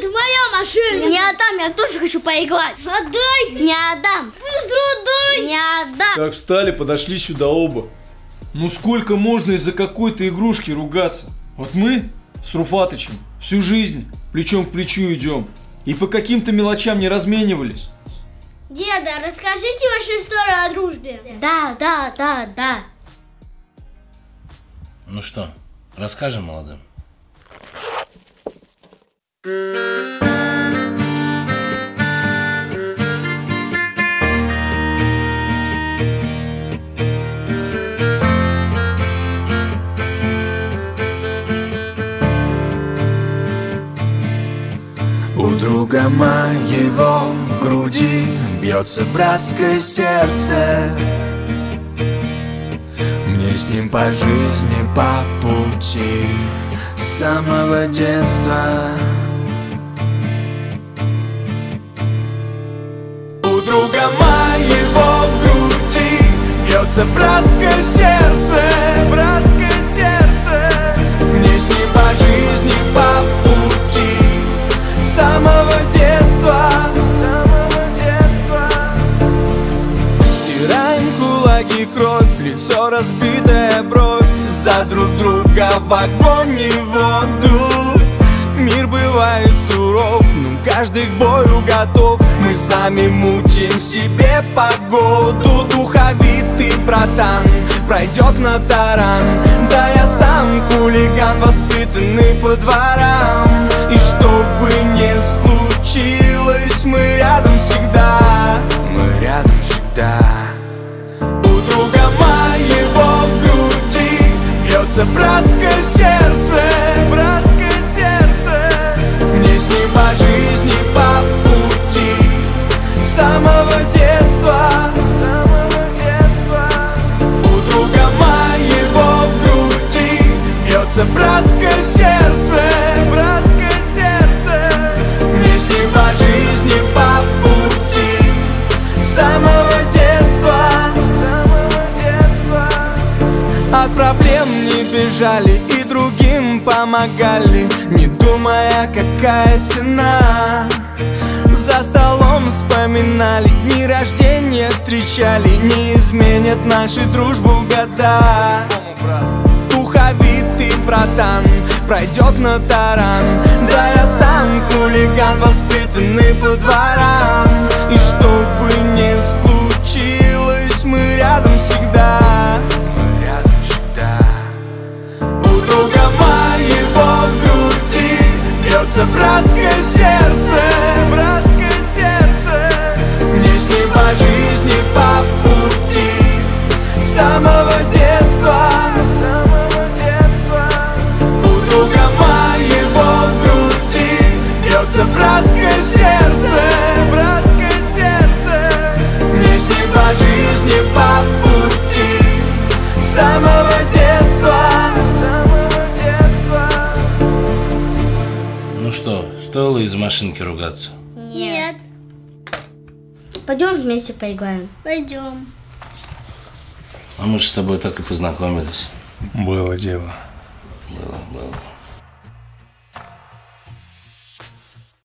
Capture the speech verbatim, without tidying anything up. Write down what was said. Вот моя машина. Не отдам, я тоже хочу поиграть. Отдай. Не отдам. Быстро отдай. Не отдам. Так, встали, подошли сюда оба. Ну сколько можно из-за какой-то игрушки ругаться? Вот мы с Руфаточем всю жизнь плечом к плечу идем. И по каким-то мелочам не разменивались. Деда, расскажите вашу историю о дружбе. Да, да, да, да. Ну что, расскажем молодым? У друга моего в груди бьется братское сердце. Мне с ним по жизни, по пути, с самого детства. У друга моего в груди бьется братское сердце, братское сердце. Мне с ним по жизни, по пути, с самого детства, с самого детства. Стираем кулаки, кровь, лицо разбитое, бровь. За друг друга в огонь и воду. Мир бывает суров, но каждый к бою готов. Мы сами мучим себе погоду. Духовитый братан пройдет на таран. Да, я сам хулиган, воспитанный по дворам. И чтобы не случилось, мы рядом всегда. Мы рядом всегда. У друга моего в груди бьется братское сердце, братское сердце. Мне с ним по жизни, по пути, с самого детства, с самого детства. У друга моего в груди бьется братское сердце, братское сердце. Мне с ним по жизни, по пути, с самого детства, с самого детства. От проблем не бежали и другим помогали, не думая, какая цена. За столом вспоминали, дни рождения встречали. Не изменят нашу дружбу года. Духовитый братан пройдет на таран. Да, я сам хулиган, воспитанный по дворам. И чтобы не случилось, мы рядом всегда. Мы рядом всегда. У друга моего в груди бьется братское сердце, братское сердце. Мне с ним по жизни, по пути, с самого детства, с самого детства. У друга моего в груди бьется братское сердце, братское сердце. Мне с ним по жизни, по пути, с самого детства. Ну что, стоило из-за машинки ругаться? Нет. Пойдем вместе поиграем. Пойдем. А мы же с тобой так и познакомились. Было дело.